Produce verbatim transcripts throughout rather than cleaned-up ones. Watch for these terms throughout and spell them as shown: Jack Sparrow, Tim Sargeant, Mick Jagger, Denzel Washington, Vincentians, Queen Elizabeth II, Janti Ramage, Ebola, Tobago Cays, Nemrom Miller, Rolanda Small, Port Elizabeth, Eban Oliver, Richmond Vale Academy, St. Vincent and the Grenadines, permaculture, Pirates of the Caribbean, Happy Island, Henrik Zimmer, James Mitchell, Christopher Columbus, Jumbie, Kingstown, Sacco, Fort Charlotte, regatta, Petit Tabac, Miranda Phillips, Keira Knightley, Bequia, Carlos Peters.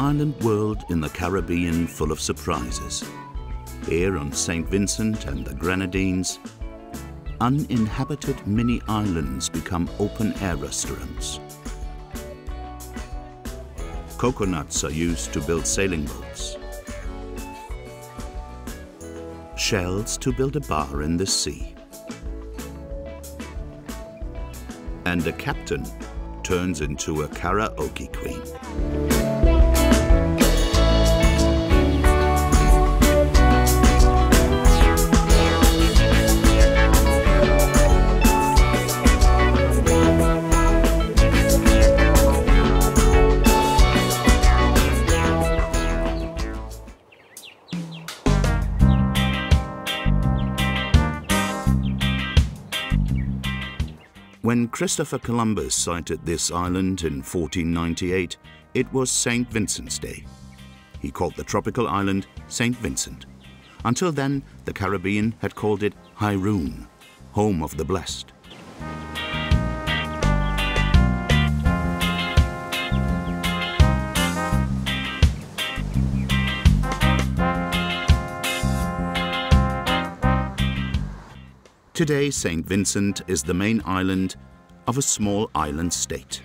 island world in the Caribbean full of surprises. Here on Saint Vincent and the Grenadines, uninhabited mini-islands become open-air restaurants. Coconuts are used to build sailing boats. Shells to build a bar in the sea. And a captain turns into a karaoke queen. When Christopher Columbus sighted this island in fourteen ninety-eight, it was Saint Vincent's Day. He called the tropical island Saint Vincent. Until then, the Caribbean had called it Hirun, home of the blessed. Today, Saint Vincent is the main island of a small island state.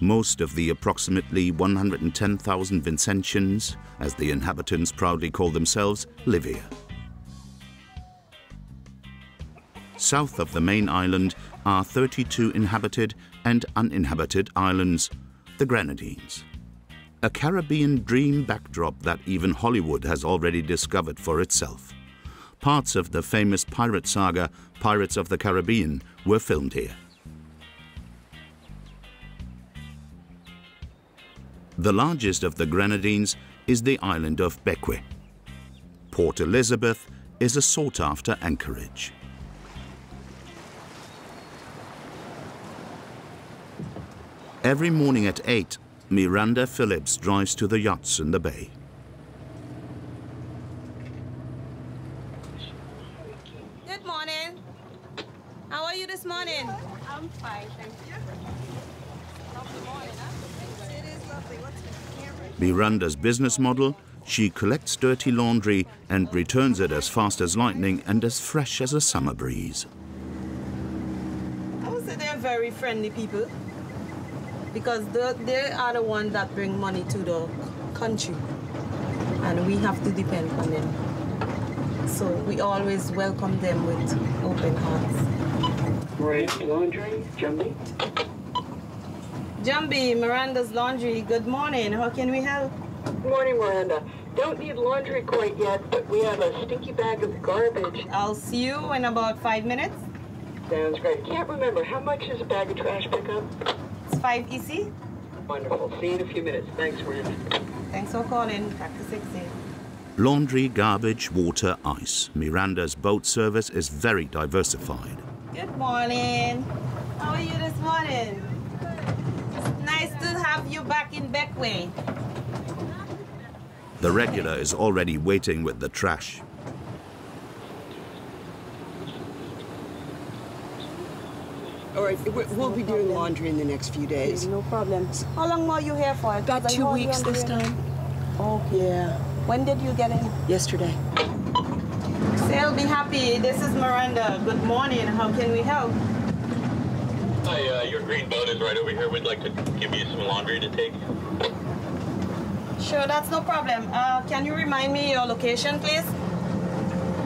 Most of the approximately one hundred ten thousand Vincentians, as the inhabitants proudly call themselves, live here. South of the main island are thirty-two inhabited and uninhabited islands, the Grenadines. A Caribbean dream backdrop that even Hollywood has already discovered for itself. Parts of the famous pirate saga, Pirates of the Caribbean, were filmed here. The largest of the Grenadines is the island of Bequia. Port Elizabeth is a sought-after anchorage. Every morning at eight, Miranda Phillips drives to the yachts in the bay. Morning. I'm fine, thank you. Lovely morning, huh? It is lovely. What's the camera? Miranda's business model, she collects dirty laundry and returns it as fast as lightning and as fresh as a summer breeze. I would say they're very friendly people because they are the ones that bring money to the country and we have to depend on them. So we always welcome them with open hearts. Great laundry, Jumbie. Jumbie, Miranda's laundry. Good morning. How can we help? Good morning, Miranda. Don't need laundry quite yet, but we have a stinky bag of garbage. I'll see you in about five minutes. Sounds great. Can't remember. How much is a bag of trash pickup? It's five E C. Wonderful. See you in a few minutes. Thanks, Miranda. Thanks for calling. Back to sixty. Laundry, garbage, water, ice. Miranda's boat service is very diversified. Good morning. How are you this morning? It's nice to have you back in Beckway. The regular is already waiting with the trash. All right, we'll be doing laundry in the next few days. No problem. How long were you here for? About two weeks this time. Oh, yeah. When did you get in? Yesterday. They'll be happy. This is Miranda. Good morning. How can we help? Hi, uh, your green boat is right over here. We'd like to give you some laundry to take. Sure, that's no problem. Uh, can you remind me your location, please?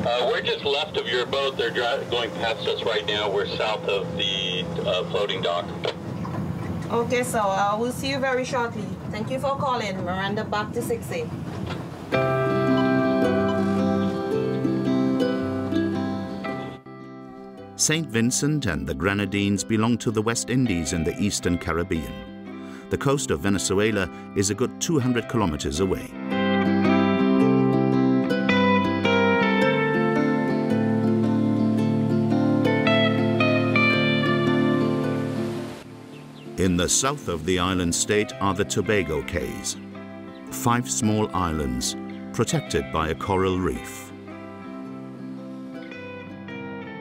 Uh, we're just left of your boat. They're going past us right now. We're south of the uh, floating dock. Okay, so uh, we'll see you very shortly. Thank you for calling. Miranda, back to sixty. Saint Vincent and the Grenadines belong to the West Indies in the Eastern Caribbean. The coast of Venezuela is a good two hundred kilometers away. In the south of the island state are the Tobago Cays, five small islands protected by a coral reef.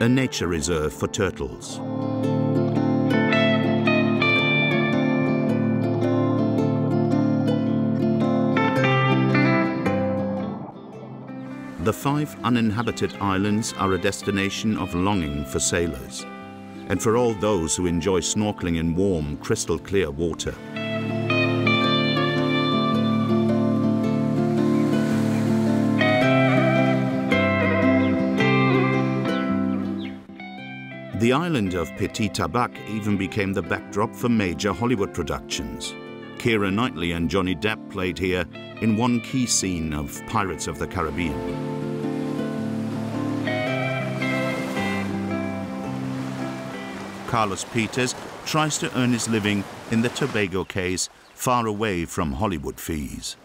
A nature reserve for turtles. The five uninhabited islands are a destination of longing for sailors, and for all those who enjoy snorkeling in warm, crystal clear water. The island of Petit Tabac even became the backdrop for major Hollywood productions. Keira Knightley and Johnny Depp played here in one key scene of Pirates of the Caribbean. Carlos Peters tries to earn his living in the Tobago Cays, far away from Hollywood fees.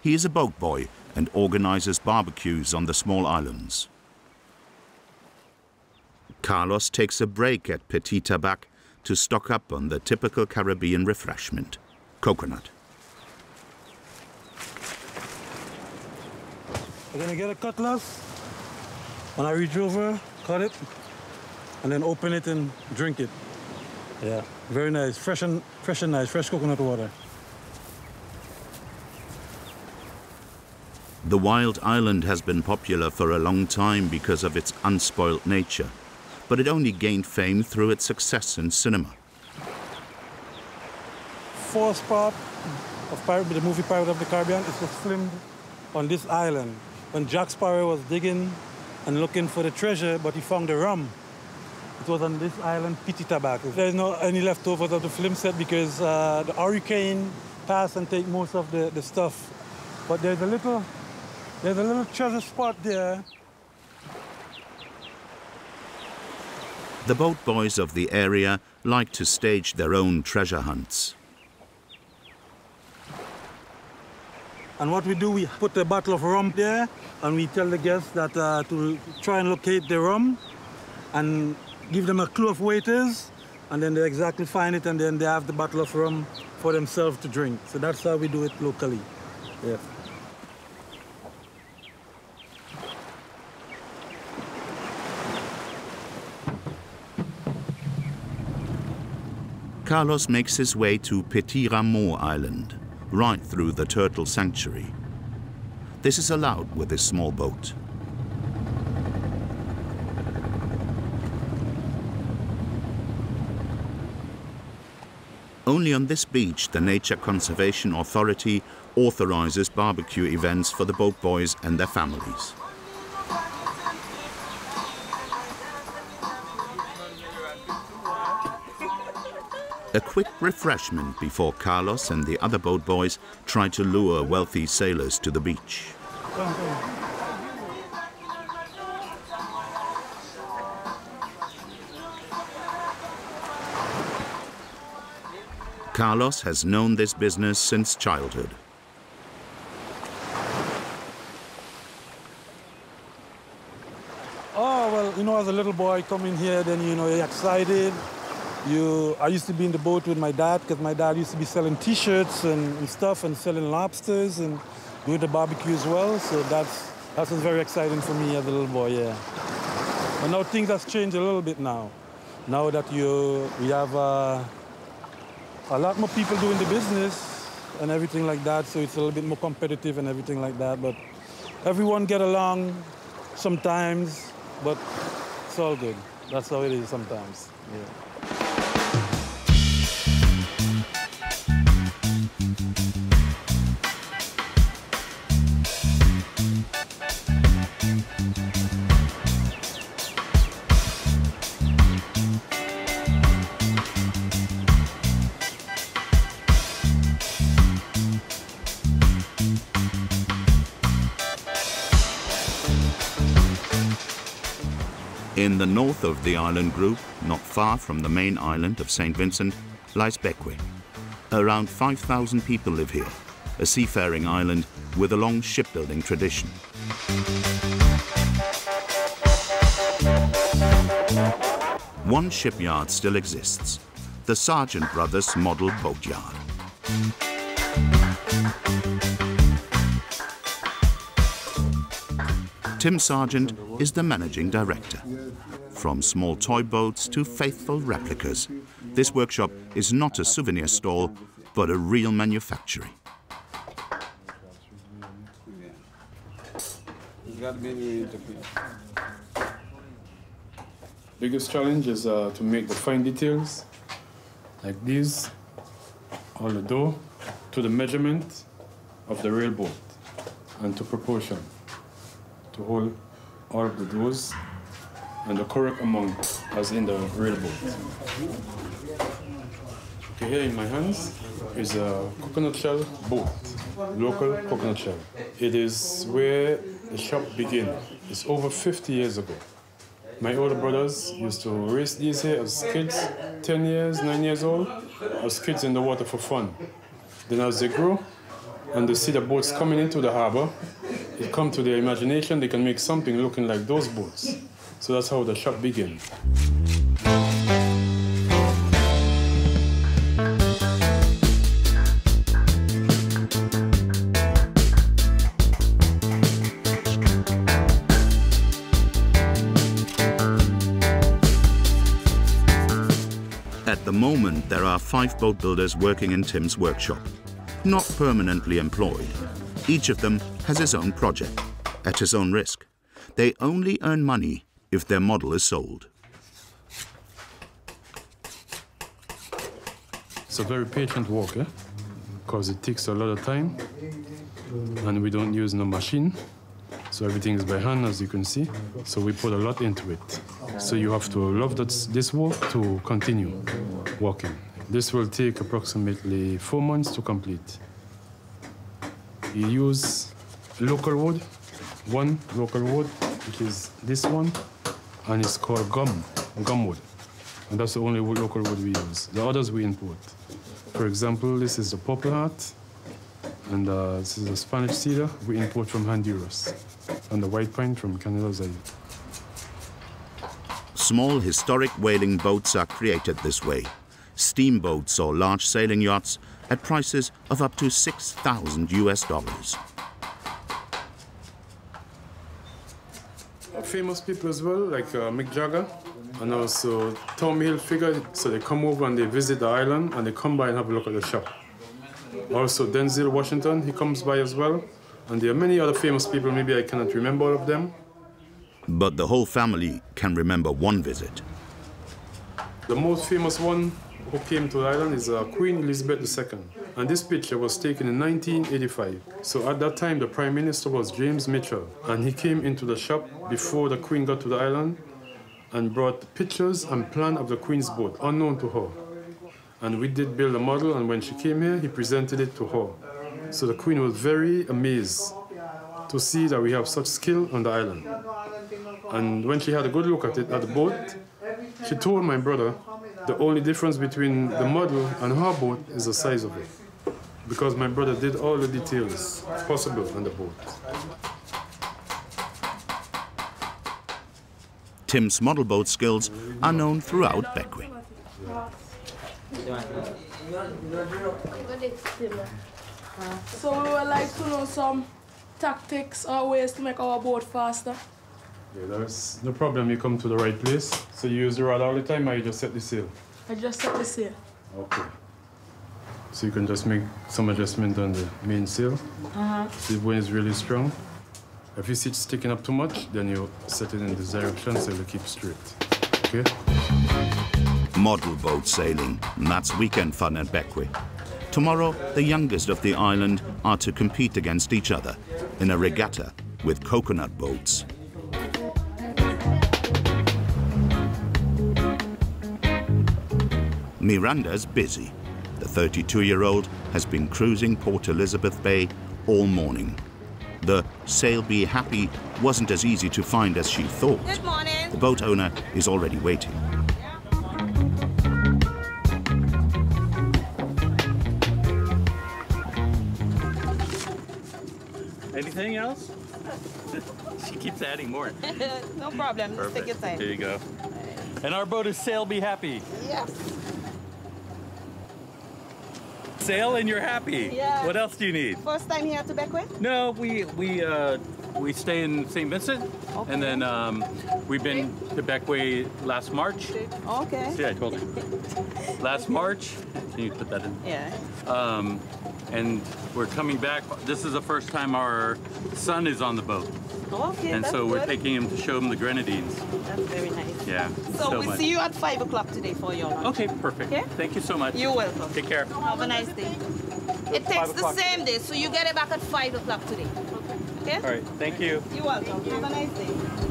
He is a boat boy and organizes barbecues on the small islands. Carlos takes a break at Petit Tabac to stock up on the typical Caribbean refreshment, coconut. We're gonna get a cutlass. When I reach over, cut it, and then open it and drink it. Yeah, very nice, fresh and fresh and nice, fresh coconut water. The wild island has been popular for a long time because of its unspoilt nature, but it only gained fame through its success in cinema. Fourth part of Pirate, the movie Pirate of the Caribbean, it was filmed on this island. When Jack Sparrow was digging and looking for the treasure, but he found the rum. It was on this island, Petit Tabac. There's not any leftovers of the film set because uh, the hurricane passed and take most of the, the stuff. But there's a little, there's a little treasure spot there. The boat boys of the area like to stage their own treasure hunts. And what we do, we put a bottle of rum there, and we tell the guests that uh, to try and locate the rum, and give them a clue of where it is, and then they exactly find it, and then they have the bottle of rum for themselves to drink. So that's how we do it locally. Yeah. Carlos makes his way to Petit Rameau Island, right through the turtle sanctuary. This is allowed with his small boat. Only on this beach, the Nature Conservation Authority authorizes barbecue events for the boat boys and their families. A quick refreshment before Carlos and the other boat boys try to lure wealthy sailors to the beach. Carlos has known this business since childhood. Oh, well, you know, as a little boy coming here, then, you know, you're excited. You, I used to be in the boat with my dad because my dad used to be selling T-shirts and, and stuff and selling lobsters and doing the barbecue as well. So that's, that's what's very exciting for me as a little boy, yeah. But now things have changed a little bit now. Now that you, we have uh, a lot more people doing the business and everything like that, so it's a little bit more competitive and everything like that. But everyone get along sometimes, but it's all good. That's how it is sometimes, yeah. In the north of the island group, not far from the main island of Saint Vincent, lies Bequia. Around five thousand people live here, a seafaring island with a long shipbuilding tradition. One shipyard still exists, the Sargeant Brothers Model Boat Yard. Tim Sargeant is the managing director. From small toy boats to faithful replicas, this workshop is not a souvenir stall, but a real manufactory. It's got to be a new interface. Biggest challenge is uh, to make the fine details, like these, on the door, to the measurement of the real boat, and to proportion, to hold all of the doors and the correct amount as in the real boat. Okay, here in my hands is a coconut shell boat, local coconut shell. It is where the shop began. It's over fifty years ago. My older brothers used to race these here as kids, ten years, nine years old, as kids in the water for fun. Then as they grow and they see the boats coming into the harbor, it comes to their imagination, they can make something looking like those boats. So that's how the shop began. At the moment, there are five boat builders working in Tim's workshop, not permanently employed. Each of them has his own project, at his own risk. They only earn money if their model is sold. It's a very patient work, eh? Because it takes a lot of time, and we don't use no machine, so everything is by hand, as you can see. So we put a lot into it. So you have to love that, this work to continue working. This will take approximately four months to complete. You use local wood, one local wood, which is this one, and it's called gum, gumwood. And that's the only local wood we use. The others we import. For example, this is the poplar heart, and uh, this is the Spanish cedar we import from Honduras, and the white pine from Canada, Zaire. Small historic whaling boats are created this way. Steamboats or large sailing yachts at prices of up to six thousand US dollars. Famous people as well, like uh, Mick Jagger and also Tom Hilfiger. So they come over and they visit the island and they come by and have a look at the shop. Also Denzel Washington, he comes by as well. And there are many other famous people, maybe I cannot remember all of them. But the whole family can remember one visit. The most famous one who came to the island is uh, Queen Elizabeth the Second. And this picture was taken in nineteen eighty-five. So at that time, the Prime Minister was James Mitchell. And he came into the shop before the Queen got to the island and brought pictures and plan of the Queen's boat, unknown to her. And we did build a model, and when she came here, he presented it to her. So the Queen was very amazed to see that we have such skill on the island. And when she had a good look at it, at the boat, she told my brother, the only difference between the model and her boat is the size of it. Because my brother did all the details possible on the boat. Tim's model boat skills are known throughout Bequia. So we would like to know some tactics or ways to make our boat faster. Yeah, there's no problem, you come to the right place. So you use the rod all the time, or you just set the sail? I just set the sail. OK. So you can just make some adjustment on the main sail. Uh-huh. See if the wind is really strong. If you see it sticking up too much, then you set it in this direction so it'll keep straight. OK? Model boat sailing. That's weekend fun at Bequia. Tomorrow, the youngest of the island are to compete against each other in a regatta with coconut boats. Miranda's busy. The thirty-two-year-old has been cruising Port Elizabeth Bay all morning. The Sail Be Happy wasn't as easy to find as she thought. Good morning. The boat owner is already waiting. Anything else? She keeps adding more. No problem. Just take your time. There you go. And our boat is Sail Be Happy. Yes. Sail and you're happy. Yeah. What else do you need? First time here to Bequia? No, we we uh, we stay in Saint Vincent, okay. And then um, we've been to Bequia last March. Okay. See, I told you. Last March. Can you put that in? Yeah. Um, and we're coming back. This is the first time our son is on the boat. Okay, and so we're good. Taking him to show him the Grenadines. That's very nice. Yeah. So, so we'll much. see you at five o'clock today for your lunch. Okay, perfect. Okay? Thank you so much. You're welcome. Take care. Have a nice day. It takes the same day, so you get it back at five o'clock today. Okay. Okay? All right. Thank you. You're welcome. Thank you. Have a nice day.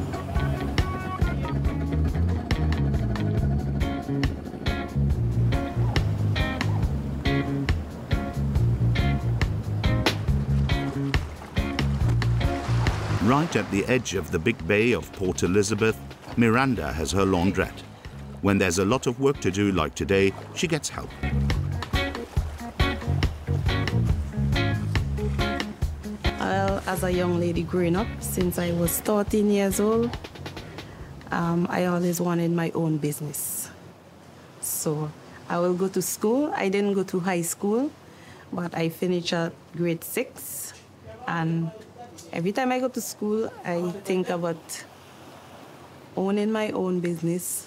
Right at the edge of the big bay of Port Elizabeth, Miranda has her laundrette. When there's a lot of work to do like today, she gets help. Well, as a young lady growing up, since I was thirteen years old, um, I always wanted my own business. So I will go to school. I didn't go to high school, but I finished at grade six. And every time I go to school, I think about owning my own business.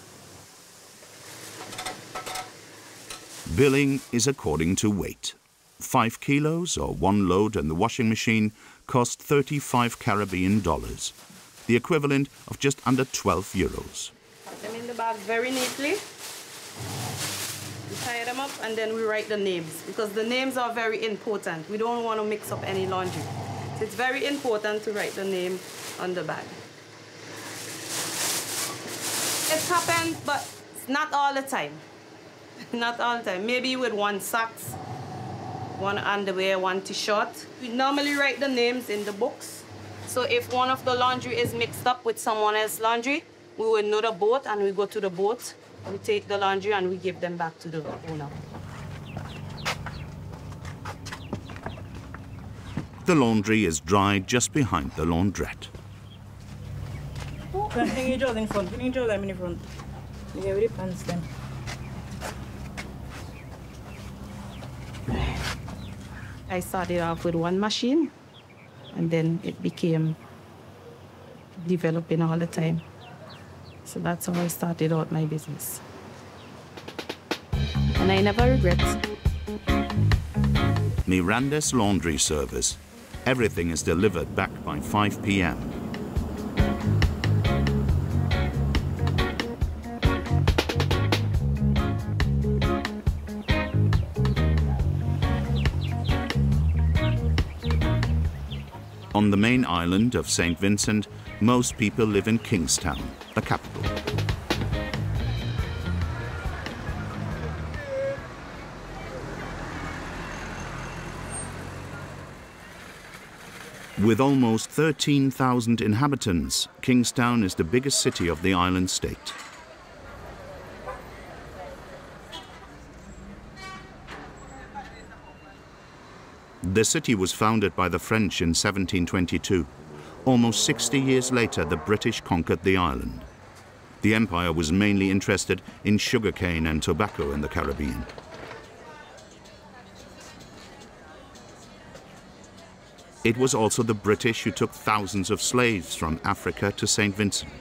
Billing is according to weight. Five kilos or one load and the washing machine cost thirty-five Caribbean dollars, the equivalent of just under twelve euros. Put them in the bag very neatly. We tie them up and then we write the names, because the names are very important. We don't want to mix up any laundry. It's very important to write the name on the bag. It's happened, but not all the time. Not all the time. Maybe with one socks, one underwear, one t-shirt. We normally write the names in the books. So if one of the laundry is mixed up with someone else's laundry, we will know the boat and we go to the boat. We take the laundry and we give them back to the owner. The laundry is dried just behind the laundrette. I started off with one machine, and then it became developing all the time. So that's how I started out my business. And I never regret. Miranda's laundry service. Everything is delivered back by five p m On the main island of Saint Vincent, most people live in Kingstown, the capital. With almost thirteen thousand inhabitants, Kingstown is the biggest city of the island state. The city was founded by the French in seventeen twenty-two. Almost sixty years later, the British conquered the island. The empire was mainly interested in sugarcane and tobacco in the Caribbean. It was also the British who took thousands of slaves from Africa to Saint Vincent.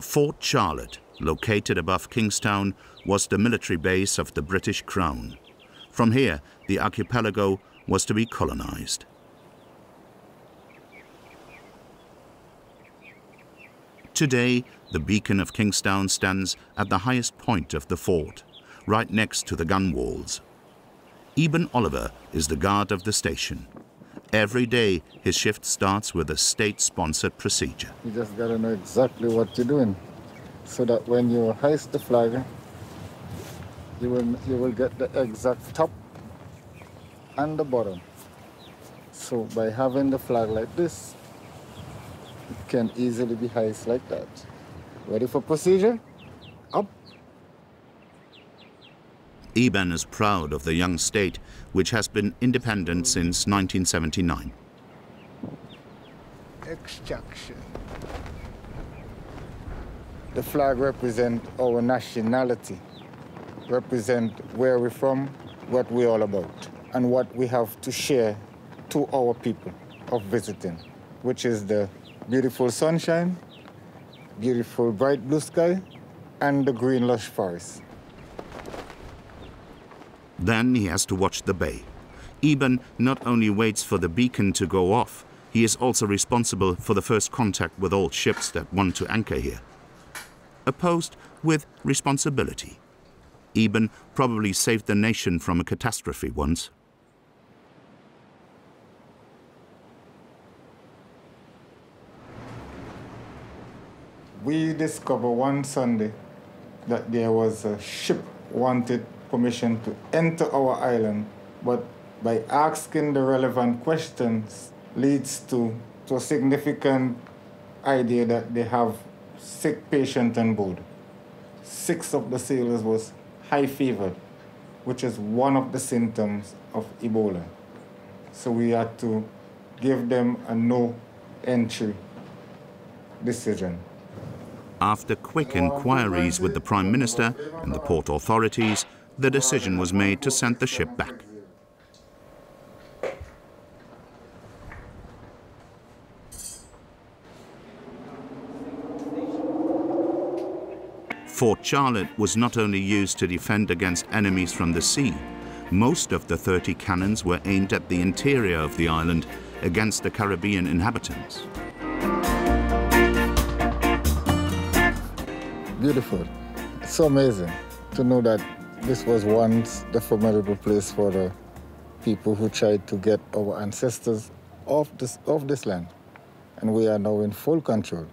Fort Charlotte, located above Kingstown, was the military base of the British Crown. From here, the archipelago was to be colonized. Today, the beacon of Kingstown stands at the highest point of the fort, right next to the gun walls. Eban Oliver is the guard of the station. Every day, his shift starts with a state-sponsored procedure. You just gotta know exactly what you're doing, so that when you hoist the flag, you will, you will get the exact top and the bottom. So by having the flag like this, it can easily be hoisted like that. Ready for procedure? Up. Eban is proud of the young state, which has been independent since nineteen seventy-nine. Extraction. The flag represents our nationality. represent where we're from, what we're all about, and what we have to share to our people of visiting, which is the beautiful sunshine, beautiful bright blue sky, and the green lush forest. Then he has to watch the bay. Eban not only waits for the beacon to go off, he is also responsible for the first contact with all ships that want to anchor here. A post with responsibility. Eban probably saved the nation from a catastrophe once. We discovered one Sunday that there was a ship wanted permission to enter our island, but by asking the relevant questions leads to, to a significant idea that they have sick patients on board. Six of the sailors was high fever, which is one of the symptoms of Ebola. So we had to give them a no entry decision. After quick inquiries with the Prime Minister and the port authorities, the decision was made to send the ship back. Fort Charlotte was not only used to defend against enemies from the sea. Most of the thirty cannons were aimed at the interior of the island against the Caribbean inhabitants. Beautiful. It's so amazing to know that this was once the formidable place for the people who tried to get our ancestors off this, off this land. And we are now in full control.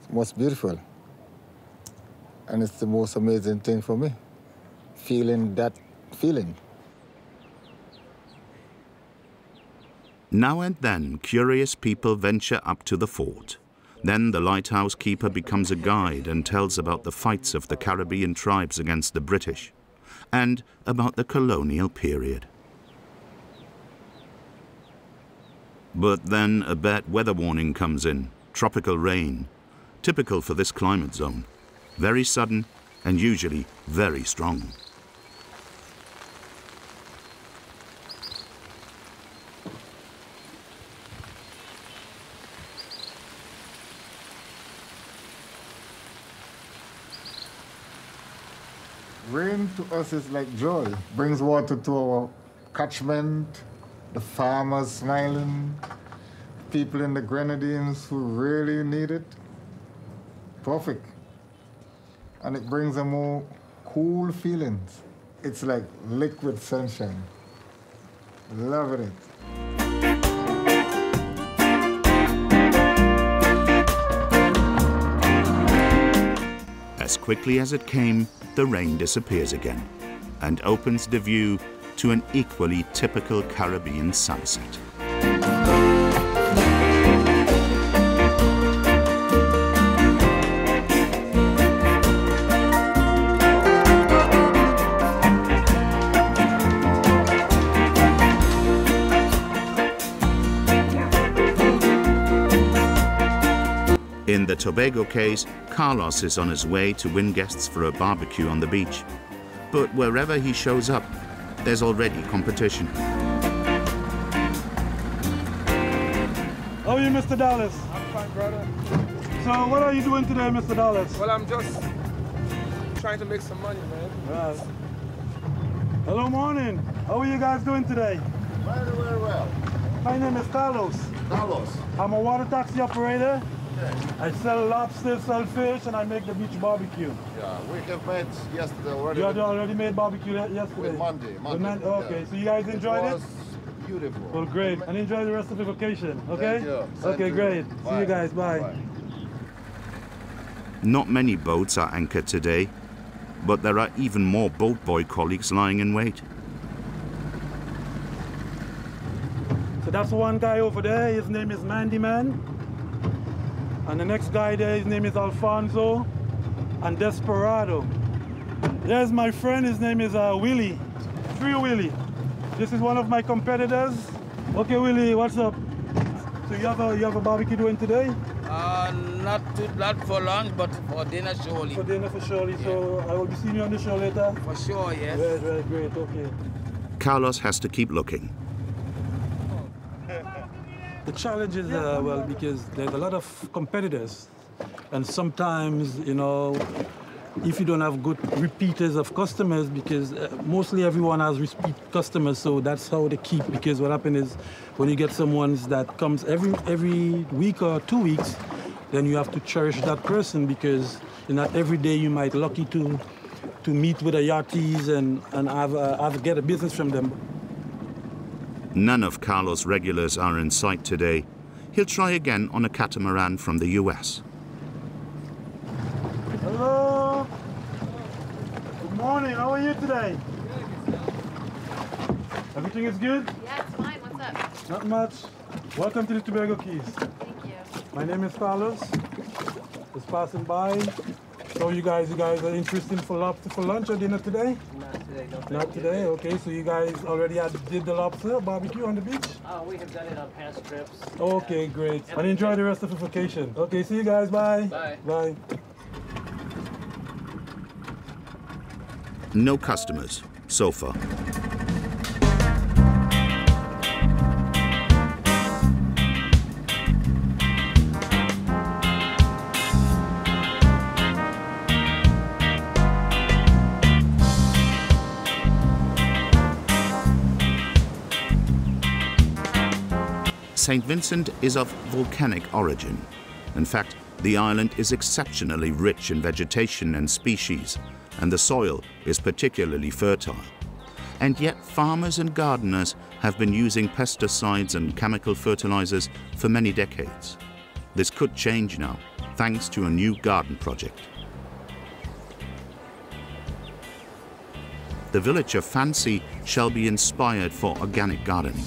It's most beautiful. And it's the most amazing thing for me, feeling that feeling. Now and then, curious people venture up to the fort. Then the lighthouse keeper becomes a guide and tells about the fights of the Caribbean tribes against the British and about the colonial period. But then a bad weather warning comes in, tropical rain, typical for this climate zone, very sudden and usually very strong. Rain to us is like joy. Brings water to our catchment, the farmers smiling, people in the Grenadines who really need it. Perfect. And it brings a more cool feeling. It's like liquid sunshine. Loving it. As quickly as it came, the rain disappears again and opens the view to an equally typical Caribbean sunset. In the Tobago Cays, Carlos is on his way to win guests for a barbecue on the beach. But wherever he shows up, there's already competition. How are you, Mister Dallas? I'm fine, brother. So what are you doing today, Mister Dallas? Well, I'm just trying to make some money, man. Yes. Hello, morning. How are you guys doing today? Very, very well. My name is Carlos. Carlos. I'm a water taxi operator. I sell lobsters, sell fish, and I make the beach barbecue. Yeah, we have made yesterday already. You already made barbecue yesterday? With Monday. Monday. Okay, yeah. So you guys enjoyed it? It was beautiful. Well, great. And enjoy the rest of the vacation, okay? Thank you. Thank okay, you. Great. Bye. See you guys. Bye. Bye. Not many boats are anchored today, but there are even more boat boy colleagues lying in wait. So that's one guy over there. His name is Mandy Man. And the next guy there, his name is Alfonso and Desperado. There's my friend, his name is uh, Willie, Free Willie. This is one of my competitors. Okay, Willie, what's up? So you have a, you have a barbecue doing today? Uh, Uh, not too, not for lunch, but for dinner surely. For dinner for surely, yeah. So I will be seeing you on the show later? For sure, yes. Right, right, great, okay. Carlos has to keep looking. The challenge is, uh, well, because there's a lot of competitors, and sometimes, you know, if you don't have good repeaters of customers, because uh, mostly everyone has repeat customers, so that's how they keep, because what happens is when you get someone that comes every every week or two weeks, then you have to cherish that person, because you know, every day you might lucky to to meet with the yachties and, and have, uh, have get a business from them. None of Carlos' regulars are in sight today. He'll try again on a catamaran from the U S. Hello. Good morning, how are you today? Good. Everything is good? Yeah, it's fine, what's up? Not much. Welcome to the Tobago Cays. Thank you. My name is Carlos. Just passing by. So you guys, you guys are interested for lobster for lunch or dinner today? Not today, no. Not today, okay. So you guys already had, did the lobster barbecue on the beach? Oh, uh, we have done it on past trips. Okay, great. And enjoy the rest of the vacation. Okay, see you guys, bye. Bye. Bye. No customers so far. Saint Vincent is of volcanic origin. In fact, the island is exceptionally rich in vegetation and species, and the soil is particularly fertile. And yet farmers and gardeners have been using pesticides and chemical fertilizers for many decades. This could change now, thanks to a new garden project. The village of Fancy shall be inspired for organic gardening.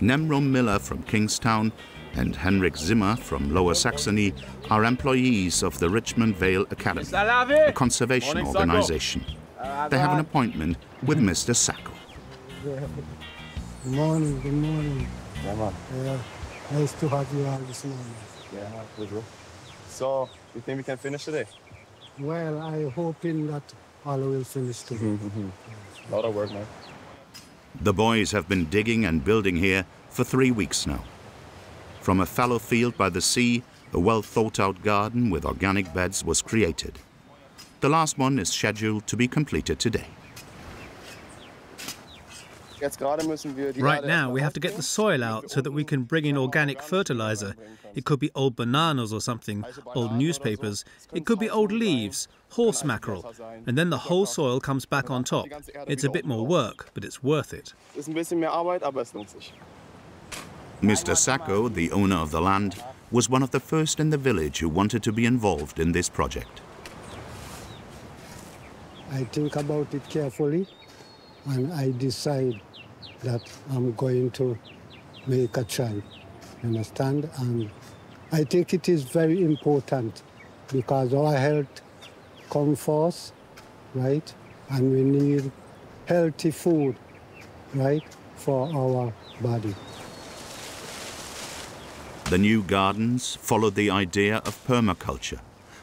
Nemrom Miller from Kingstown and Henrik Zimmer from Lower Saxony are employees of the Richmond Vale Academy, a conservation organization. They have an appointment with Mister Sacco. Good morning, good morning. Yeah, nice to have you all this morning. Yeah, good. So, you think we can finish today? Well, I'm hoping that all will finish today. Mm-hmm. Yes. A lot of work, man. The boys have been digging and building here for three weeks now. From a fallow field by the sea, a well-thought-out garden with organic beds was created. The last one is scheduled to be completed today. Right now, we have to get the soil out so that we can bring in organic fertilizer. It could be old bananas or something, old newspapers. It could be old leaves, horse mackerel. And then the whole soil comes back on top. It's a bit more work, but it's worth it. Mister Sacco, the owner of the land, was one of the first in the village who wanted to be involved in this project. I think about it carefully, and I decide that I'm going to make a try, you understand? And I think it is very important because our health comes first, right? And we need healthy food, right, for our body. The new gardens followed the idea of permaculture,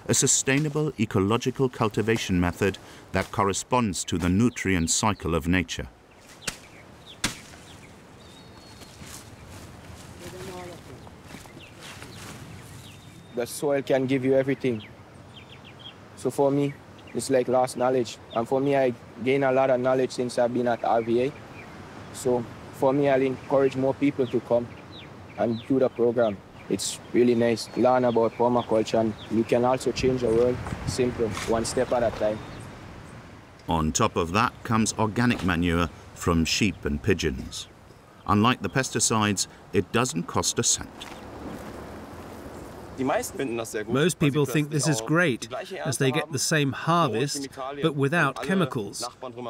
a sustainable ecological cultivation method that corresponds to the nutrient cycle of nature. The soil can give you everything. So for me, it's like lost knowledge. And for me, I gain a lot of knowledge since I've been at R V A. So for me, I'll encourage more people to come and do the program. It's really nice. Learn about permaculture, and you can also change the world, simple, one step at a time. On top of that comes organic manure from sheep and pigeons. Unlike the pesticides, it doesn't cost a cent. Most people think this is great, as they get the same harvest, but without chemicals.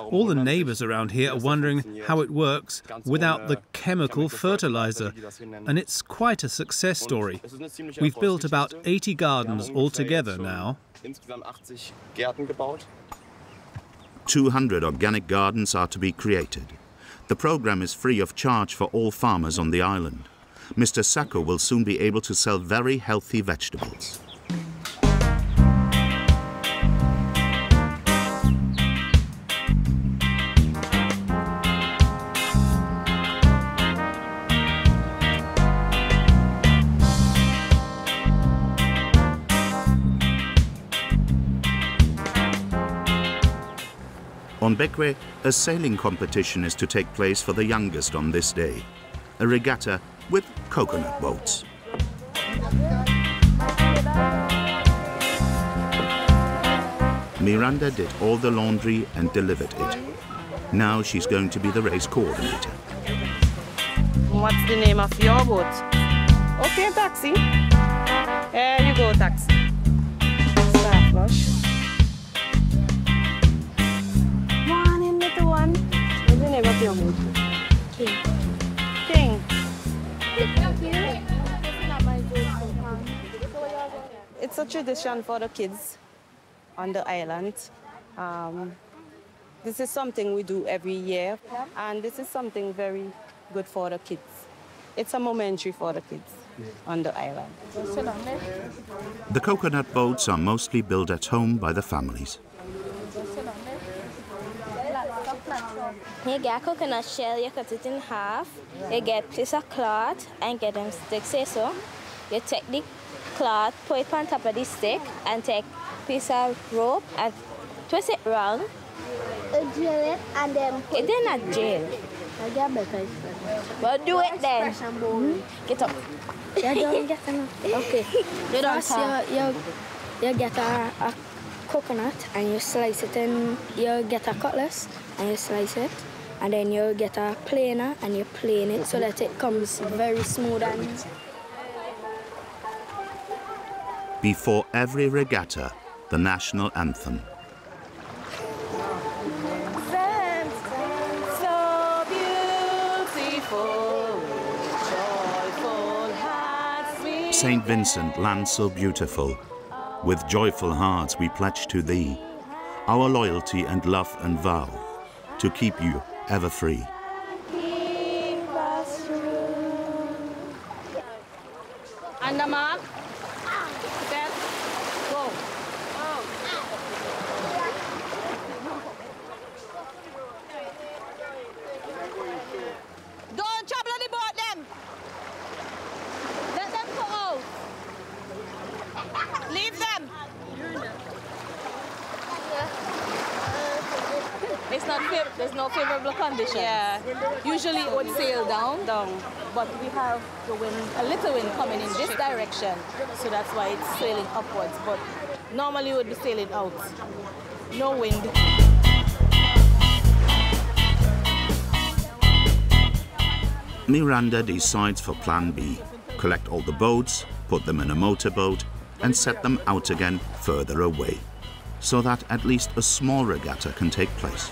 All the neighbors around here are wondering how it works without the chemical fertilizer, and it's quite a success story. We've built about eighty gardens altogether now. two hundred organic gardens are to be created. The program is free of charge for all farmers on the island. Mister Sacco will soon be able to sell very healthy vegetables. On Bequia, a sailing competition is to take place for the youngest on this day, a regatta with coconut boats. Miranda did all the laundry and delivered it. Now she's going to be the race coordinator. What's the name of your boat? Okay, taxi. There you go, taxi. Start, Bush. King. King. It's a tradition for the kids on the island. Um, this is something we do every year, and this is something very good for the kids. It's a momentary for the kids on the island. The coconut boats are mostly built at home by the families. You get a coconut shell, you cut it in half, you get a piece of cloth and get them sticks, say so. You take the cloth, put it on top of the stick, and take a piece of rope and twist it round. You drill it and then put it in a drill. Well, do it then. Mm-hmm. Get up. You don't get enough. Okay. You don't you, you, you get a, a coconut and you slice it in, you get a cutlass and you slice it, and then you get a planer and you plane it so that it comes very smooth and... Before every regatta, the national anthem. Saint Vincent, land so beautiful, with joyful hearts we pledge to thee our loyalty and love and vow to keep you ever free. And the mark, set, go. Don't trouble the boat them. Let them go out. Leave them. It's not there's no favorable conditions. Yeah. Usually it would sail down, down, but we have the wind, a little wind coming in this direction, so that's why it's sailing upwards. But normally it would be sailing out. No wind. Miranda decides for Plan B: collect all the boats, put them in a motorboat, and set them out again further away, so that at least a small regatta can take place.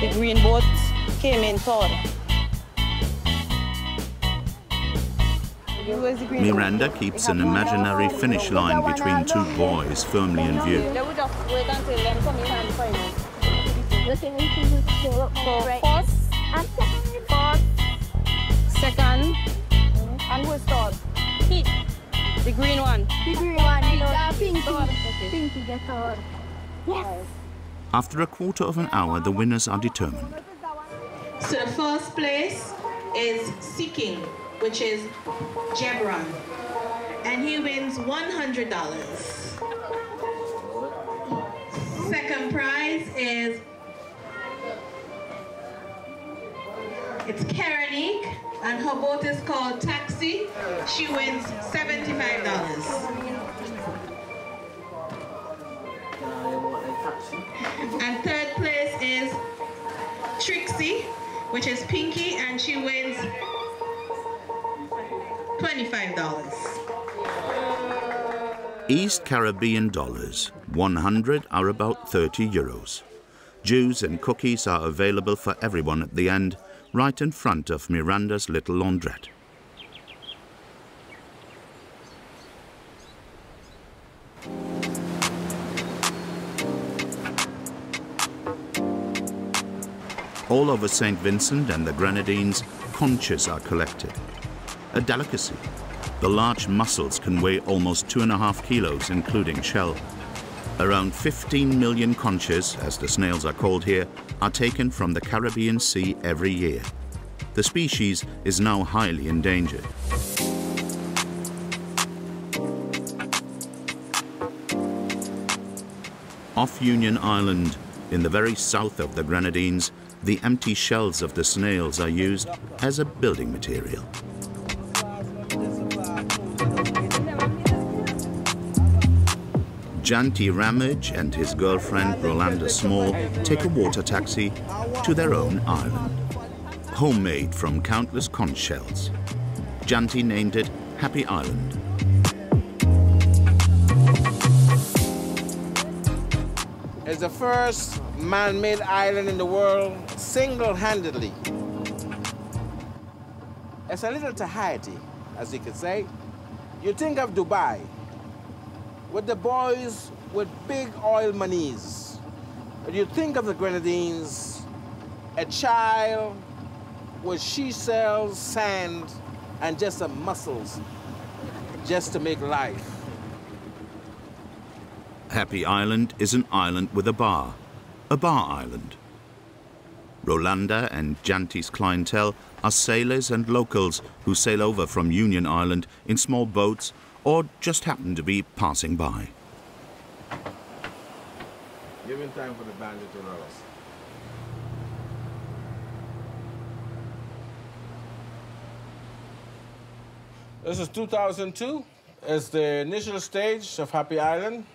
The green boat came in third. Miranda keeps an imaginary finish line between two boys firmly in view. First, second, and who's third? The green one. The green one. Pinky. Pinky gets third. Yes. After a quarter of an hour, the winners are determined. So the first place is Seeking, which is Jebron, and he wins one hundred dollars. Second prize is it's Keira, and her boat is called Taxi. She wins seventy-five dollars. And third place is Trixie, which is Pinky, and she wins twenty-five dollars. East Caribbean dollars, one hundred are about thirty euros. Juice and cookies are available for everyone at the end, right in front of Miranda's little laundrette. All over Saint Vincent and the Grenadines, conches are collected. A delicacy. The large mussels can weigh almost two and a half kilos, including shell. Around fifteen million conches, as the snails are called here, are taken from the Caribbean Sea every year. The species is now highly endangered. Off Union Island, in the very south of the Grenadines, the empty shells of the snails are used as a building material. Janti Ramage and his girlfriend Rolanda Small take a water taxi to their own island, homemade from countless conch shells. Janti named it Happy Island. It's the first man-made island in the world, single-handedly. It's a little Tahiti, as you could say. You think of Dubai, with the boys with big oil monies. But you think of the Grenadines, a child with she sells sand and just some mussels, just to make life. Happy Island is an island with a bar, a bar island. Rolanda and Janti's clientele are sailors and locals who sail over from Union Island in small boats or just happen to be passing by. Giving time for the bandit to roll us. This is two thousand two. It's the initial stage of Happy Island,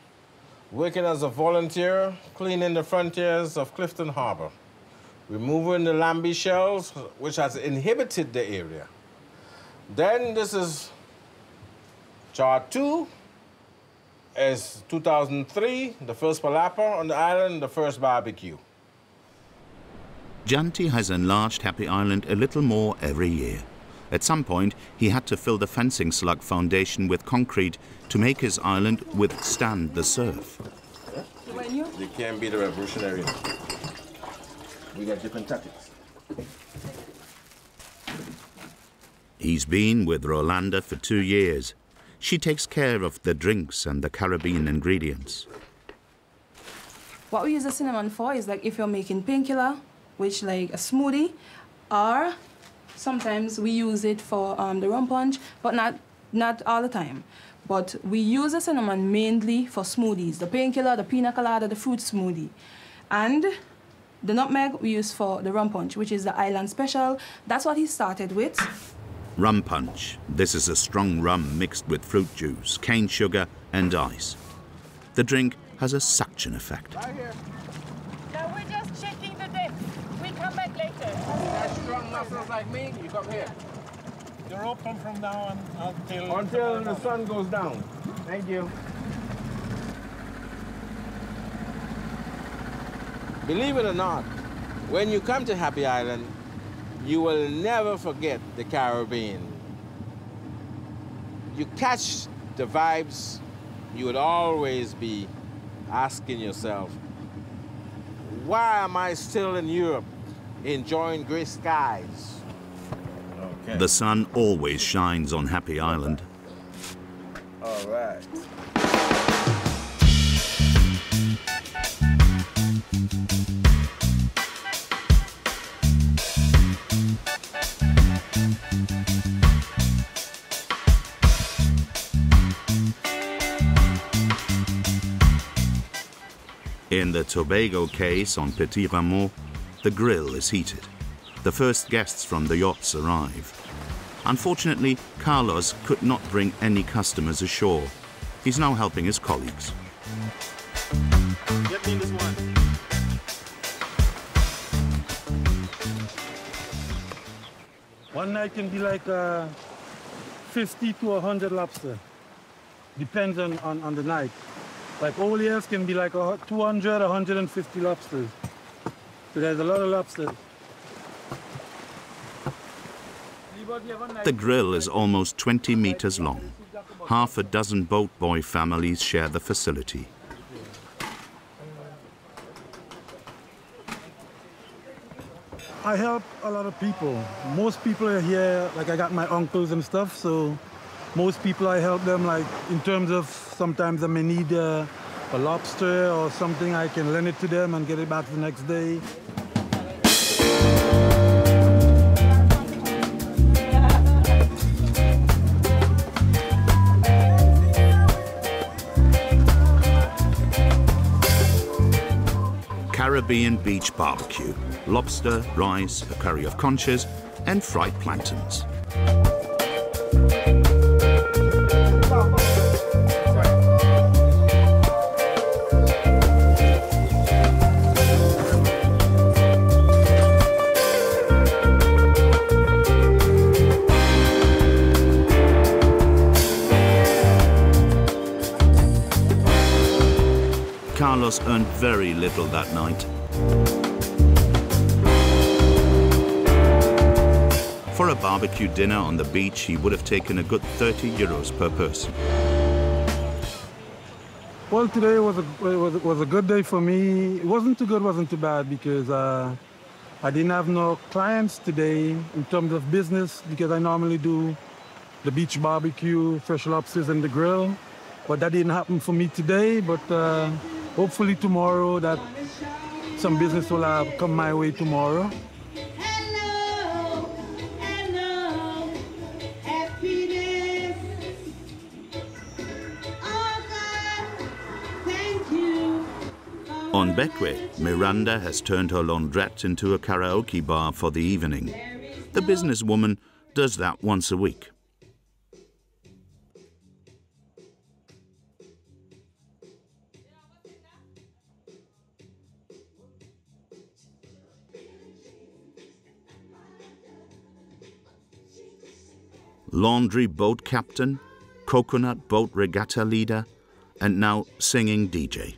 working as a volunteer, cleaning the frontiers of Clifton Harbor, removing the lambi shells, which has inhibited the area. Then this is chart two, is two thousand three, the first palapa on the island, the first barbecue. Janti has enlarged Happy Island a little more every year. At some point, he had to fill the fencing slug foundation with concrete to make his island withstand the surf. They can't be the revolutionary. We got different tactics. He's been with Rolanda for two years. She takes care of the drinks and the Caribbean ingredients. What we use the cinnamon for is like if you're making painkiller, which like a smoothie, or sometimes we use it for um, the rum punch, but not, not all the time. But we use the cinnamon mainly for smoothies, the painkiller, the pina colada, the fruit smoothie. And the nutmeg we use for the rum punch, which is the island special. That's what he started with. Rum punch. This is a strong rum mixed with fruit juice, cane sugar, and ice. The drink has a suction effect. Right here. Now we're just checking the depth. We come back later. That's strong muscles like me, you come here. You're open from now on until... Until the sun goes down. Thank you. Believe it or not, when you come to Happy Island, you will never forget the Caribbean. You catch the vibes, you would always be asking yourself, why am I still in Europe, enjoying gray skies? Okay. The sun always shines on Happy Island. All right. In the Tobago Cays on Petit Rameau, the grill is heated. The first guests from the yachts arrive. Unfortunately, Carlos could not bring any customers ashore. He's now helping his colleagues. Get me this one. One night can be like uh, fifty to a hundred lobster, depends on, on, on the night. Like all years can be like two hundred, one hundred fifty lobsters. So there's a lot of lobsters. The grill is almost twenty meters long. Half a dozen boat boy families share the facility. I help a lot of people. Most people are here, like I got my uncles and stuff, so most people I help them, like in terms of sometimes I may need uh, a lobster or something, I can lend it to them and get it back the next day. Caribbean beach barbecue, lobster, rice, a curry of conchas, and fried plantains. Carlos earned very little that night. For a barbecue dinner on the beach, he would have taken a good thirty euros per person. Well, today was a, was, was a good day for me. It wasn't too good, wasn't too bad, because uh, I didn't have no clients today in terms of business, because I normally do the beach barbecue, fresh lobsters and the grill. But that didn't happen for me today, but uh, hopefully tomorrow that some business will uh, come my way tomorrow. Hello, hello, happiness. Oh God, thank you. On Bequia, Miranda has turned her laundrette into a karaoke bar for the evening. The businesswoman does that once a week. Laundry boat captain, coconut boat regatta leader, and now singing D J.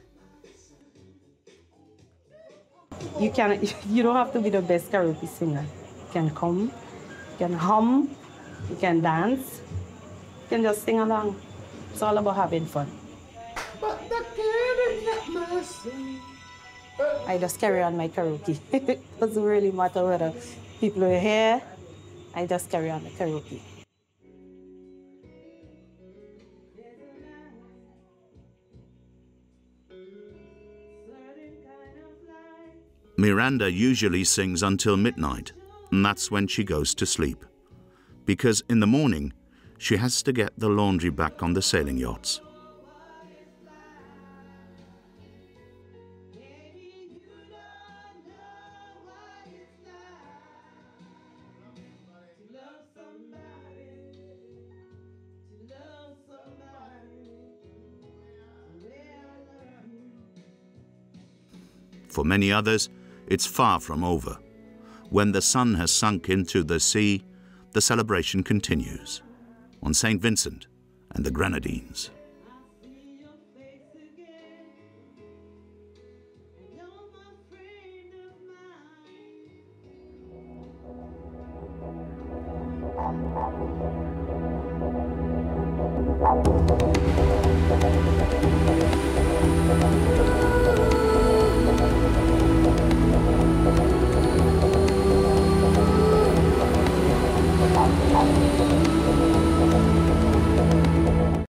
You can, you don't have to be the best karaoke singer. You can come, you can hum, you can dance, you can just sing along. It's all about having fun. But the kid is not mercy. I just carry on my karaoke. It doesn't really matter whether people are here. I just carry on the karaoke. Miranda usually sings until midnight, and that's when she goes to sleep. Because in the morning, she has to get the laundry back on the sailing yachts. For many others, it's far from over. When the sun has sunk into the sea, the celebration continues on Saint Vincent and the Grenadines.